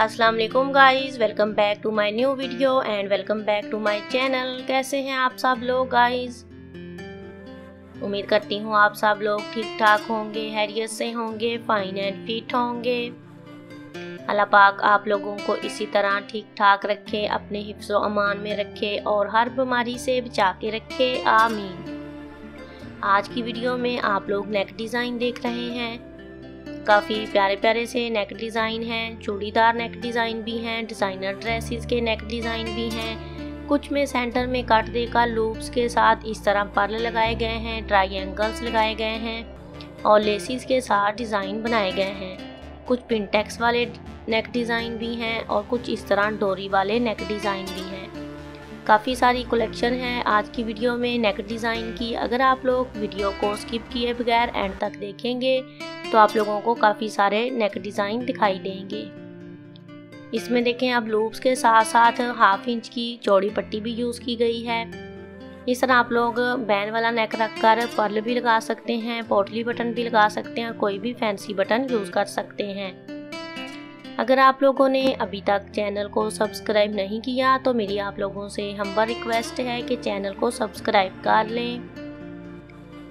अस्सलाम वालेकुम guys, welcome back to my new video and welcome back to my channel. कैसे हैं आप सब लोग गाइज़? उम्मीद करती हूँ आप सब लोग ठीक ठाक होंगे, हैरियत से होंगे, फाइन एंड फिट होंगे। अल्लाह पाक आप लोगों को इसी तरह ठीक ठाक रखे, अपने हिफ्ज़ व अमान में रखे और हर बीमारी से बचा के रखे, आमीन। आज की वीडियो में आप लोग नेक डिज़ाइन देख रहे हैं। काफ़ी प्यारे प्यारे से नेक डिज़ाइन हैं, चूड़ीदार नेक डिज़ाइन भी हैं, डिज़ाइनर ड्रेसेस के नेक डिज़ाइन भी हैं। कुछ में सेंटर में कट देकर लूप्स के साथ इस तरह पर्ल लगाए गए हैं, ट्राइंगल्स लगाए गए हैं और लेसिस के साथ डिज़ाइन बनाए गए हैं। कुछ पिनटेक्स वाले नेक डिज़ाइन भी हैं और कुछ इस तरह डोरी वाले नेक डिज़ाइन भी हैं। काफ़ी सारी कलेक्शन है आज की वीडियो में नेक डिज़ाइन की। अगर आप लोग वीडियो को स्किप किए बगैर एंड तक देखेंगे तो आप लोगों को काफ़ी सारे नेक डिज़ाइन दिखाई देंगे। इसमें देखें आप लूप्स के साथ साथ हाफ इंच की चौड़ी पट्टी भी यूज़ की गई है। इस तरह आप लोग बैन वाला नेक रखकर पर्ल भी लगा सकते हैं, पोटली बटन भी लगा सकते हैं और कोई भी फैंसी बटन यूज़ कर सकते हैं। अगर आप लोगों ने अभी तक चैनल को सब्सक्राइब नहीं किया तो मेरी आप लोगों से हम्बल रिक्वेस्ट है कि चैनल को सब्सक्राइब कर लें,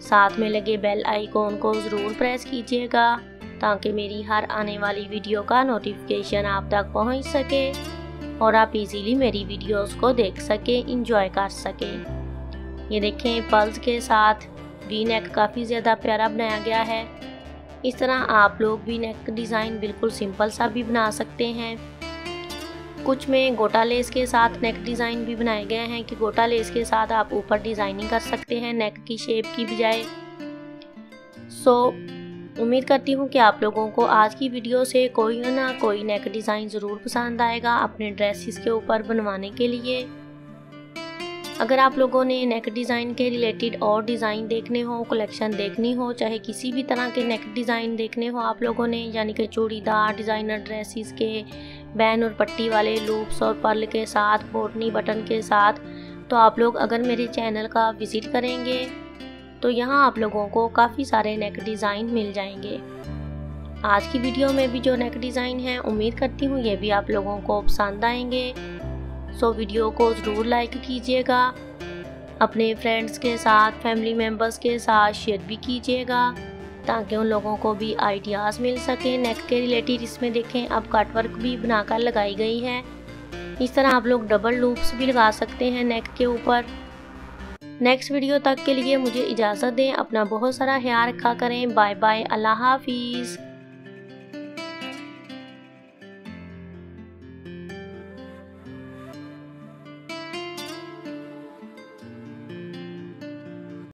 साथ में लगे बेल आइकॉन को ज़रूर प्रेस कीजिएगा ताकि मेरी हर आने वाली वीडियो का नोटिफिकेशन आप तक पहुँच सके और आप इजीली मेरी वीडियोस को देख सकें, इंजॉय कर सकें। ये देखें पर्ल्स के साथ वी नेक काफ़ी ज़्यादा प्यारा बनाया गया है। इस तरह आप लोग वी नेक डिज़ाइन बिल्कुल सिंपल सा भी बना सकते हैं। कुछ में गोटा लेस के साथ नेक डिज़ाइन भी बनाए गए हैं कि गोटा लेस के साथ आप ऊपर डिज़ाइनिंग कर सकते हैं नेक की शेप की बजाय। उम्मीद करती हूँ कि आप लोगों को आज की वीडियो से कोई ना कोई नेक डिज़ाइन ज़रूर पसंद आएगा अपने ड्रेसेस के ऊपर बनवाने के लिए। अगर आप लोगों ने नेक डिज़ाइन के रिलेटेड और डिज़ाइन देखने हो, कलेक्शन देखनी हो, चाहे किसी भी तरह के नेक डिज़ाइन देखने हो आप लोगों ने, यानी कि चूड़ीदार, डिज़ाइनर ड्रेसेस के, बैन और पट्टी वाले, लूप्स और पर्ल के साथ, बोटनी बटन के साथ, तो आप लोग अगर मेरे चैनल का विज़िट करेंगे तो यहाँ आप लोगों को काफ़ी सारे नेक डिज़ाइन मिल जाएंगे। आज की वीडियो में भी जो नेक डिज़ाइन है उम्मीद करती हूँ ये भी आप लोगों को पसंद आएंगे। सो वीडियो को ज़रूर लाइक कीजिएगा, अपने फ्रेंड्स के साथ, फैमिली मेम्बर्स के साथ शेयर भी कीजिएगा ताकि उन लोगों को भी आइडियाज़ मिल सके नेक के रिलेटेड। इसमें देखें अब कट वर्क भी बनाकर लगाई गई है। इस तरह आप लोग डबल लूप्स भी लगा सकते हैं नेक के ऊपर। नेक्स्ट वीडियो तक के लिए मुझे इजाज़त दें, अपना बहुत सारा ख्याल रखा करें। बाय बाय, अल्लाह हाफिज़।